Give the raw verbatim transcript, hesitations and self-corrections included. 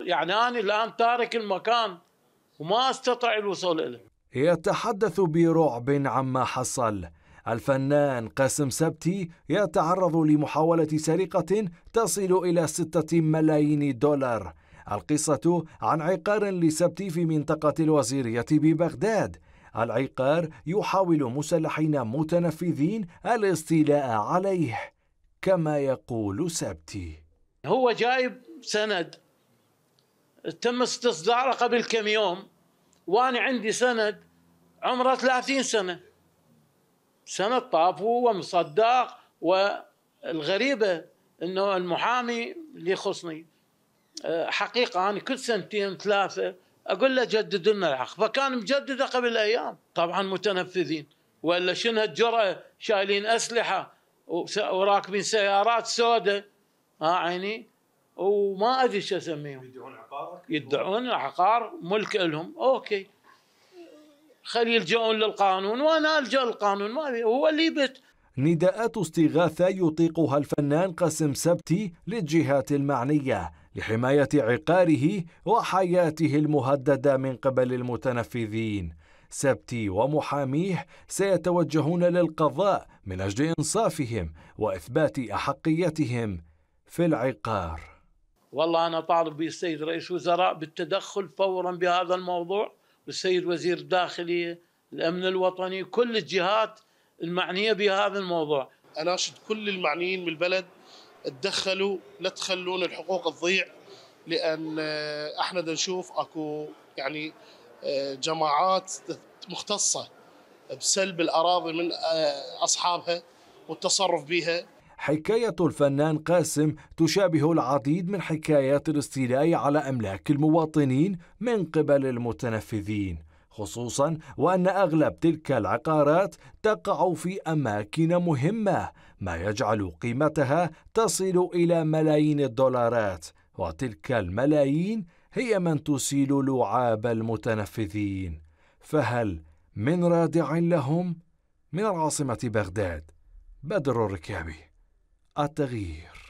يعني أنا الآن تارك المكان وما أستطيع الوصول إليه. يتحدث برعب عما حصل. الفنان قاسم سبتي يتعرض لمحاولة سرقة تصل إلى ستة ملايين دولار. القصة عن عقار لسبتي في منطقة الوزيرية ببغداد. العقار يحاول مسلحين متنفذين الاستيلاء عليه كما يقول سبتي. هو جايب سند تم استصداره قبل كم يوم، وأنا عندي سند عمره ثلاثين سنة، سند طافو ومصدق. والغريبة أنه المحامي اللي يخصني حقيقة أنا كل سنتين ثلاثة أقول له جدد لنا العقد، فكان مجدده قبل أيام. طبعا متنفذين، ولا شنو هالجرأة، شايلين أسلحة وراكبين سيارات سوداء، ها عيني، وما أدري شو أسميهم. يدعون عقار يدعون عقار ملك لهم. أوكي، خلي يلجؤون للقانون وأنا ألجأ للقانون، ما هو اللي بت. نداءات استغاثة يطيقها الفنان قاسم سبتي للجهات المعنية لحماية عقاره وحياته المهددة من قبل المتنفذين. سبتي ومحاميه سيتوجهون للقضاء من أجل إنصافهم وإثبات أحقيتهم في العقار. والله أنا طالب بالسيد رئيس وزراء بالتدخل فورا بهذا الموضوع، والسيد وزير الداخلية، الأمن الوطني، كل الجهات المعنية بهذا الموضوع. أناشد كل المعنيين بالبلد، تدخلوا، لا تخلون الحقوق تضيع، لأن احنا نشوف اكو يعني جماعات مختصة بسلب الأراضي من أصحابها والتصرف بها. حكاية الفنان قاسم تشابه العديد من حكايات الاستيلاء على أملاك المواطنين من قبل المتنفذين، خصوصاً وأن أغلب تلك العقارات تقع في أماكن مهمة، ما يجعل قيمتها تصل إلى ملايين الدولارات، وتلك الملايين هي من تسيل لعاب المتنفذين. فهل من رادع لهم؟ من العاصمة بغداد، بدر الركابي، التغيير.